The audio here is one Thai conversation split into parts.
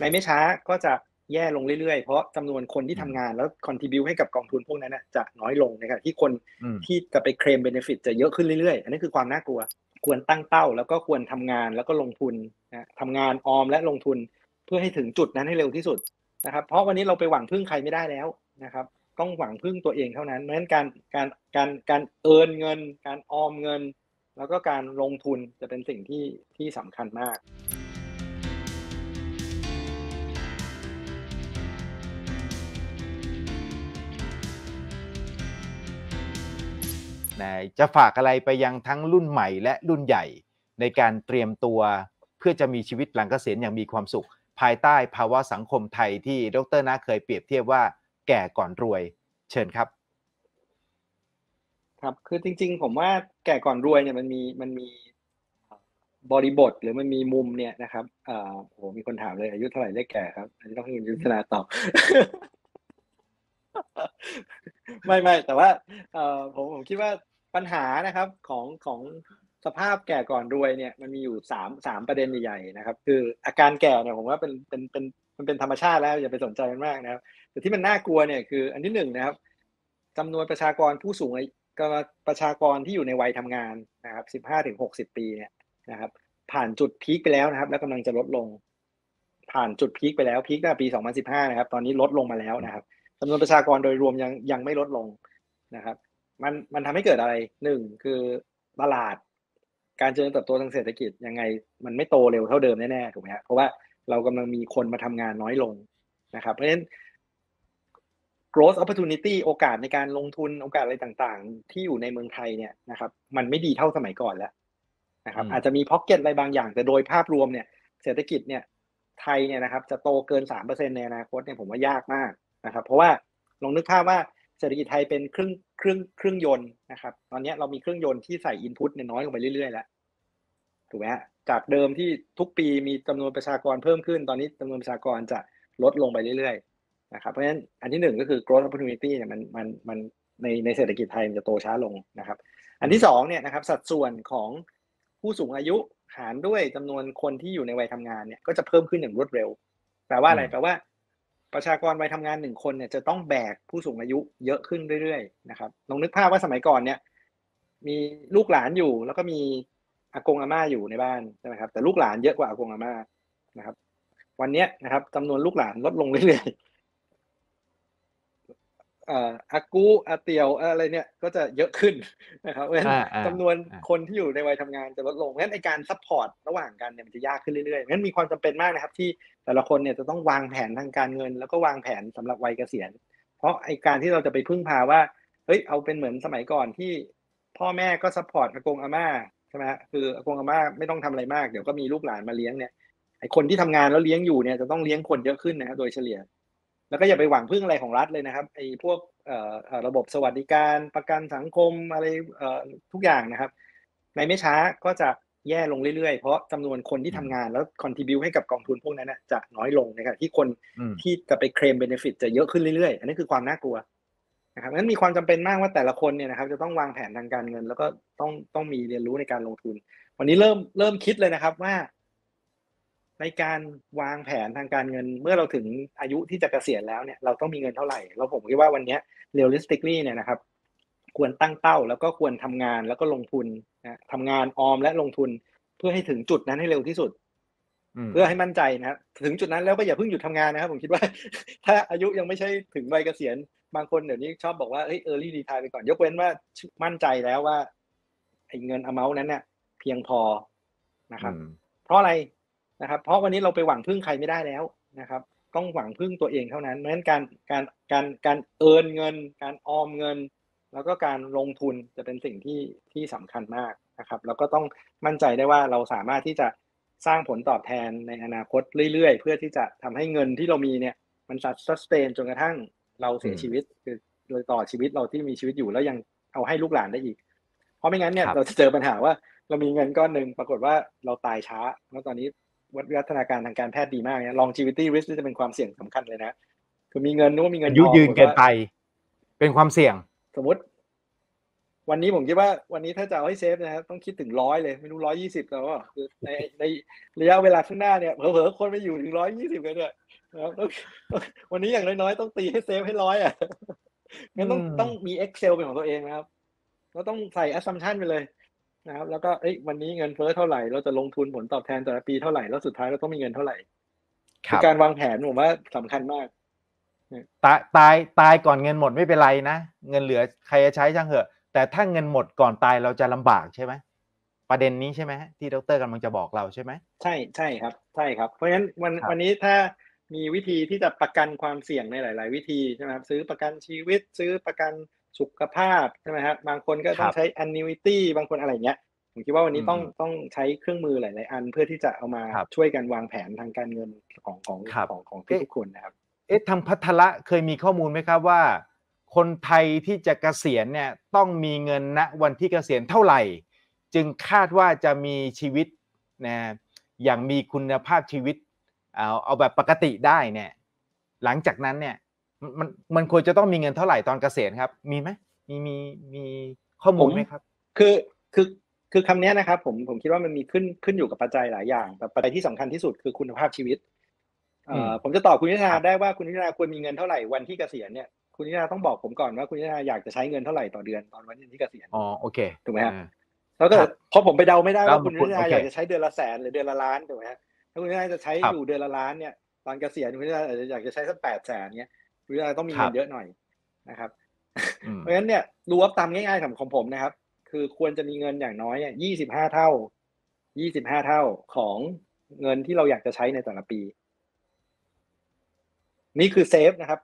ในไม่ช้าก็จะแย่ลงเรื่อยๆเพราะจำนวนคนที่ทำงานแล้วคอนทริบิวให้กับกองทุนพวกนั้นจะน้อยลงนะครับที่คนที่จะไปเคลมเบเนฟิตจะเยอะขึ้นเรื่อยๆอันนี้คือความน่ากลัวควรตั้งเป้าแล้วก็ควรทำงานแล้วก็ลงทุนนะทำงานออมและลงทุนเพื่อให้ถึงจุดนั้นให้เร็วที่สุดนะครับเพราะวันนี้เราไปหวังพึ่งใครไม่ได้แล้วนะครับต้องหวังพึ่งตัวเองเท่านั้นเพราะฉะนั้นการเอิร์นเงินการออมเงินแล้วก็การลงทุนจะเป็นสิ่งที่สำคัญมากจะฝากอะไรไปยังทั้งรุ่นใหม่และรุ่นใหญ่ในการเตรียมตัวเพื่อจะมีชีวิตหลังเกษียณอย่างมีความสุขภายใต้ภาวะสังคมไทยที่ดร.ณเคยเปรียบเทียบว่าแก่ก่อนรวยเชิญครับครับคือจริงๆผมว่าแก่ก่อนรวยเนี่ยมันมีบริบทหรือมันมีมุมเนี่ยนะครับโอ้โหมีคนถามเลยอายุเท่าไหร่ได้แก่ครับอันนี้ต้องให้คุณยุทธนาตอบ ไม่แต่ว่าผมคิดว่าปัญหานะครับของสภาพแก่ก่อนรวยเนี่ยมันมีอยู่สามประเด็นใหญ่ๆนะครับคืออาการแก่เนี่ยผมว่ามันเป็นธรรมชาติแล้วอย่าไปสนใจมันมากนะครับแต่ที่มันน่ากลัวเนี่ยคืออันที่หนึ่งนะครับจำนวนประชากรผู้สูงอายุประชากรที่อยู่ในวัยทำงานนะครับ15 ถึง 60 ปีเนี่ยนะครับผ่านจุดพีคไปแล้วนะครับและกำลังจะลดลงผ่านจุดพีคไปแล้วพีคตั้งแต่ปี2015นะครับตอนนี้ลดลงมาแล้วนะครับจำนวนประชากรโดยรวมยังไม่ลดลงนะครับมันทำให้เกิดอะไรหนึ่งคือตลาดการเจริญเติบโตทางเศรษฐกิจยังไงมันไม่โตเร็วเท่าเดิมแน่ๆถูกไหมครับเพราะว่าเรากำลังมีคนมาทำงานน้อยลงนะครับเพราะฉะนั้น growth opportunity โอกาสในการลงทุนโอกาสอะไรต่างๆที่อยู่ในเมืองไทยเนี่ยนะครับมันไม่ดีเท่าสมัยก่อนแล้วนะครับอาจจะมีพ็อกเก็ตอะไรบางอย่างแต่โดยภาพรวมเนี่ยเศรษฐกิจเนี่ยไทยเนี่ยนะครับจะโตเกิน 3% ในอนาคตเนี่ยผมว่ายากมากนะครับเพราะว่าลองนึกภาพว่าเศรษฐกิจไทยเป็นเครื่องยนต์นะครับตอนนี้เรามีเครื่องยนต์ที่ใส่อินพุตน้อยลงไปเรื่อยๆแล้วถูกไหมฮะจากเดิมที่ทุกปีมีจำนวนประชากรเพิ่มขึ้นตอนนี้จำนวนประชากรจะลดลงไปเรื่อยๆนะครับเพราะฉะนั้นอันที่หนึ่งก็คือ growth opportunity เนี่ยมันในเศรษฐกิจไทยมันจะโตช้าลงนะครับอันที่สองเนี่ยนะครับสัดส่วนของผู้สูงอายุหารด้วยจำนวนคนที่อยู่ในวัยทำงานเนี่ยก็จะเพิ่มขึ้นอย่างรวดเร็วแปลว่าอะไรแปลว่าประชากรวัยทำงาน1คนเนี่ยจะต้องแบกผู้สูงอายุเยอะขึ้นเรื่อยๆนะครับลองนึกภาพว่าสมัยก่อนเนี่ยมีลูกหลานอยู่แล้วก็มีอากงอาม่าอยู่ในบ้านใช่ไหมครับแต่ลูกหลานเยอะกว่าอากงอาม่านะครับวันนี้นะครับจำนวนลูกหลานลดลงเรื่อยๆอากูอาเตียวอะไรเนี่ยก็จะเยอะขึ้นนะครับเพราะฉะนั้นจำนวนคนที่อยู่ในวัยทำงานจะลดลงงั้นไอ้การซัพพอร์ตระหว่างกันเนี่ยมันจะยากขึ้นเรื่อยๆงั้นมีความจำเป็นมากนะครับที่แต่ละคนเนี่ยจะต้องวางแผนทางการเงินแล้วก็วางแผนสำหรับวัยเกษียณเพราะไอ้การที่เราจะไปพึ่งพาว่าเฮ้ยเอาเป็นเหมือนสมัยก่อนที่พ่อแม่ก็ซัพพอร์ตอากงอาม่าใช่ไหมคืออากงอาม่าไม่ต้องทำอะไรมากเดี๋ยวก็มีลูกหลานมาเลี้ยงเนี่ยไอ้คนที่ทำงานแล้วเลี้ยงอยู่เนี่ยจะต้องเลี้ยงคนเยอะขึ้นนะครับโดยเฉลี่ยแล้วก็อย่าไปหวังพึ่งอะไรของรัฐเลยนะครับไอ้พวกระบบสวัสดิการประกันสังคมอะไรทุกอย่างนะครับในไม่ช้าก็จะแย่ลงเรื่อยๆเพราะจำนวนคนที่ทำงานแล้วคอนทริบิวให้กับกองทุนพวกนั้นจะน้อยลงนะครับที่คนที่จะไปเคลมเบเนฟิตจะเยอะขึ้นเรื่อยๆอันนี้คือความน่ากลัวนะครับงั้นมีความจำเป็นมากว่าแต่ละคนเนี่ยนะครับจะต้องวางแผนทางการเงินแล้วก็ต้องมีเรียนรู้ในการลงทุนวันนี้เริ่มคิดเลยนะครับว่าในการวางแผนทางการเงินเมื่อเราถึงอายุที่จะเกษียณแล้วเนี่ยเราต้องมีเงินเท่าไหร่แล้วผมคิดว่าวันนี้ realistically เนี่ยนะครับควรตั้งเป้าแล้วก็ควรทำงานแล้วก็ลงทุนนะทำงานออมและลงทุนเพื่อให้ถึงจุดนั้นให้เร็วที่สุดเพื่อให้มั่นใจนะครับถึงจุดนั้นแล้วก็อย่าเพิ่งหยุดทำงานนะครับผมคิดว่าถ้าอายุยังไม่ใช่ถึงวัยเกษียณบางคนเดี๋ยวนี้ชอบบอกว่าเออร์ลี่รีไทร์ไปก่อนยกเว้นว่ามั่นใจแล้วว่าไอ้เงินamountนั้นเนี่ยเพียงพอนะครับเพราะอะไรนะครับเพราะวันนี้เราไปหวังพึ่งใครไม่ได้แล้วนะครับต้องหวังพึ่งตัวเองเท่านั้นเพราะฉะนั้นการเอิร์นเงินการออมเงินแล้วก็การลงทุนจะเป็นสิ่งที่สำคัญมากนะครับแล้วก็ต้องมั่นใจได้ว่าเราสามารถที่จะสร้างผลตอบแทนในอนาคตเรื่อยๆเพื่อที่จะทำให้เงินที่เรามีเนี่ยมันซัสเทนจนกระทั่งเราเสียชีวิตคือโดยต่อชีวิตเราที่มีชีวิตอยู่แล้วยังเอาให้ลูกหลานได้อีกเพราะไม่งั้นเนี่ยเราจะเจอปัญหาว่าเรามีเงินก้อนนึงปรากฏว่าเราตายช้าแล้วตอนนี้วิวัฒนาการทางการแพทย์ดีมากนะ longevity risk จะเป็นความเสี่ยงสำคัญเลยนะคือมีเงินนู้นมีเงินยืนเกินไปเป็นความเสี่ยงสมมติ วันนี้ผมคิดว่าวันนี้ถ้าจะเอาให้เซฟนะครับต้องคิดถึง100เลยไม่รู้120แล้วอ่ะคือในระยะเวลาข้างหน้าเนี่ยเผลอๆคนไปอยู่ถึง120กันด้วยนะครับวันนี้อย่างน้อยๆต้องตีให้เซฟให้100อ่ะงั้นต้องมี Excel เป็นของตัวเองนะครับเราต้องใส่ assumption ไปเลยนะครับแล้วก็วันนี้เงินเฟ้อเท่าไหร่เราจะลงทุนผลตอบแทนแต่ละปีเท่าไหร่แล้วสุดท้ายเราต้องมีเงินเท่าไหร่การวางแผนผมว่าสำคัญมากตายก่อนเงินหมดไม่เป็นไรนะเงินเหลือใครจะใช้ช่างเถอะแต่ถ้าเงินหมดก่อนตายเราจะลำบากใช่ไหมประเด็นนี้ใช่ไหมที่ดร.กำลังจะบอกเราใช่ไหมใช่ครับเพราะฉะนั้นวันนี้ถ้ามีวิธีที่จะประกันความเสี่ยงในหลายๆวิธีใช่ไหมครับซื้อประกันชีวิตซื้อประกันสุขภาพใช่ไหมครับบางคนก็ต้องใช้ annuity บางคนอะไรเงี้ยผมคิดว่าวันนี้ต้องใช้เครื่องมือหลายๆอันเพื่อที่จะเอามาช่วยกันวางแผนทางการเงินของทุกคนนะครับทางพัฒระเคยมีข้อมูลไหมครับว่าคนไทยที่จะเกษียณเนี่ยต้องมีเงินณวันที่เกษียณเท่าไหร่จึงคาดว่าจะมีชีวิตนะอย่างมีคุณภาพชีวิตเอาแบบปกติได้เนี่ยหลังจากนั้นเนี่ยมันควรจะต้องมีเงินเท่าไหร่ตอนเกษียณครับมีไหมมีข้อมูลไหมครับคือคำนี้นะครับผมคิดว่ามันมีขึ้นอยู่กับปัจจัยหลายอย่างแต่ปัจจัยที่สำคัญที่สุดคือคุณภาพชีวิตผมจะตอบคุณยุทธนาได้ว่าคุณยุทธนาควรมีเงินเท่าไหร่วันที่เกษียณเนี่ยคุณยุทธนาต้องบอกผมก่อนว่าคุณยุทธนาอยากจะใช้เงินเท่าไหร่ต่อเดือนตอนวันที่เกษียณอ๋อโอเคถูกไหมครับแล้วก็พอผมไปเดาไม่ได้ว่าคุณยุทธนาอยากจะใช้เดือนละแสนหรือเดือนละล้านถูกไหมครับถ้าคุณยุทธนาจะใช้อยู่เดือนละล้านเนี่ยตอนเกษียณคุณยุทธนาอยากจะใช้สัก800,000เนี่ยคุณยุทธนาต้องมีเงินเยอะหน่อยนะครับเพราะฉะนั้นเนี่ยดูว่าตามง่ายๆของผมนะครับคือควรจะมีเงินอย่างน้อยเนี่ย25 เท่าของเงินที่เราอยากจะใช้ในแต่ละปีนี่คือเซฟนะครับ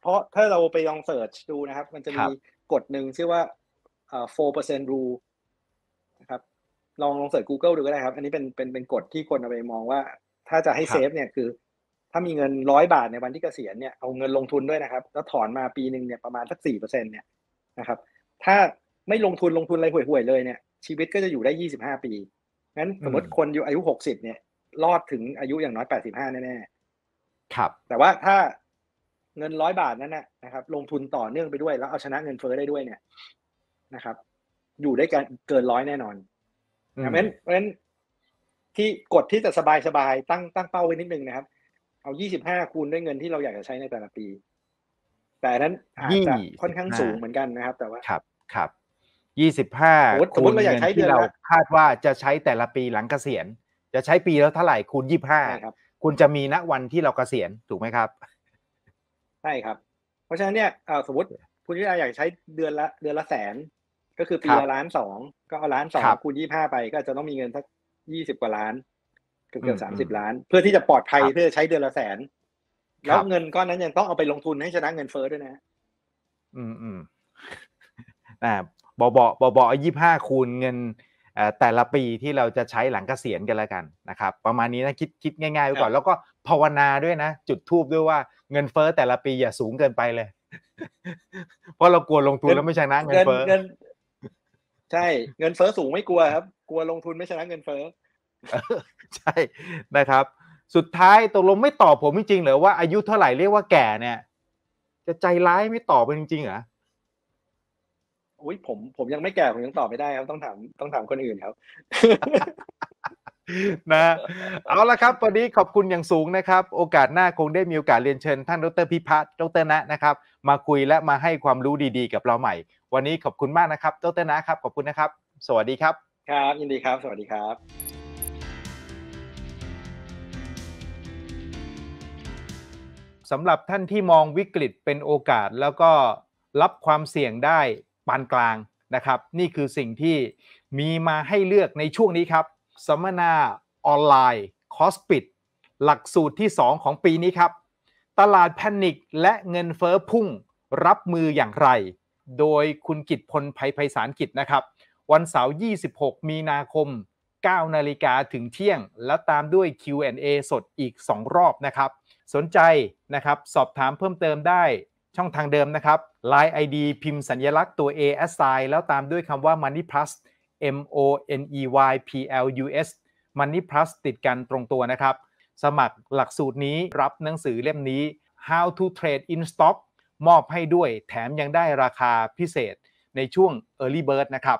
เพราะถ้าเราไปลองเสิร์ชดูนะครับมันจะมีกฎหนึ่งชื่อว่า4% rule นะครับลองเสิร์ช Google ดูก็ได้ครับอันนี้เป็นกฎที่คนเอาไปมองว่าถ้าจะให้เซฟเนี่ยคือถ้ามีเงิน100 บาทในวันที่เกษียณเนี่ยเอาเงินลงทุนด้วยนะครับแล้วถอนมาปีนึงเนี่ยประมาณสัก 4% เนี่ยนะครับถ้าไม่ลงทุนอะไรห่วยๆเลยเนี่ยชีวิตก็จะอยู่ได้25ปีงั้นสมมติคนอยู่อายุ60เนี่ยรอดถึงอายุอย่างน้อย85แน่ๆครับแต่ว่าถ้าเงิน100 บาทนั้นนะครับลงทุนต่อเนื่องไปด้วยแล้วเอาชนะเงินเฟ้อได้ด้วยเนี่ยนะครับอยู่ได้เกิน100แน่นอนเพราะฉะนั้นที่กดที่จะสบายๆตั้งเป้าไว้นิดนึงนะครับเอา25คูณด้วยเงินที่เราอยากจะใช้ในแต่ละปีแต่นั้นอาจจะค่อนข้างสูงเหมือนกันนะครับแต่ว่าครับ25คูณเงินที่เราคาดว่าจะใช้แต่ละปีหลังเกษียณจะใช้ปีแล้วเท่าไหร่คูณ25คุณจะมีณวันที่เราเกษียณถูกไหมครับใช่ครับเพราะฉะนั้นเนี่ยสมมติคุณยุทธนาอยากใช้เดือนละแสนก็คือปีละ1.2 ล้านก็เอา1.2 ล้านคูณ25ไปก็จะต้องมีเงินสัก20 กว่าล้านเกือบ30 ล้านเพื่อที่จะปลอดภัยเพื่อใช้เดือนละแสนแล้วเงินก้อนนั้นยังต้องเอาไปลงทุนให้ชนะเงินเฟ้อด้วยนะบ่ 25คูณเงินแต่ละปีที่เราจะใช้หลังเกษียณกันแล้วกันนะครับประมาณนี้นะคิดง่ายๆไว้ก่อนแล้วก็ภาวนาด้วยนะจุดธูปด้วยว่าเงินเฟ้อแต่ละปีอย่าสูงเกินไปเลยเพราะเรากลัวลงทุนแล้วไม่ชนะเงินเฟ้อใช่เงินเฟ้อสูงไม่กลัวครับกลัวลงทุนไม่ชนะเงินเฟ้อใช่นะครับสุดท้ายตกลงไม่ตอบผมจริงๆเหรอว่าอายุเท่าไหร่เรียกว่าแก่เนี่ยจะใจร้ายไม่ตอบเป็นจริงๆเหรอผมยังไม่แก่ผมยังตอบไม่ได้ครับต้องถามคนอื่นครับนะเอาละครับวันนี้ขอบคุณอย่างสูงนะครับโอกาสหน้าคงได้มีโอกาสเรียนเชิญท่านดรพิพัฒน์ดรณะนะครับมาคุยและมาให้ความรู้ดีๆกับเราใหม่วันนี้ขอบคุณมากนะครับดรณะครับขอบคุณนะครับสวัสดีครับครับยินดีครับสวัสดีครับสำหรับท่านที่มองวิกฤตเป็นโอกาสแล้วก็รับความเสี่ยงได้ปานกลางนะครับนี่คือสิ่งที่มีมาให้เลือกในช่วงนี้ครับสัมมนาออนไลน์คอร์สปิดหลักสูตรที่2ของปีนี้ครับตลาดแพนิคและเงินเฟ้อพุ่งรับมืออย่างไรโดยคุณกิตพลไพศาลกิจนะครับวันเสาร์26 มีนาคม 9:00 น.ถึงเที่ยงและตามด้วย Q&A สดอีก2รอบนะครับสนใจนะครับสอบถามเพิ่มเติมได้ช่องทางเดิมนะครับ LINE ID พิมพ์สัญลักษณ์ตัว A @ แล้วตามด้วยคำว่า Money Plus MONEYPLUS Money Plus ติดกันตรงตัวนะครับสมัครหลักสูตรนี้รับหนังสือเล่มนี้ How to Trade in Stock มอบให้ด้วยแถมยังได้ราคาพิเศษ ในช่วง Early Bird นะครับ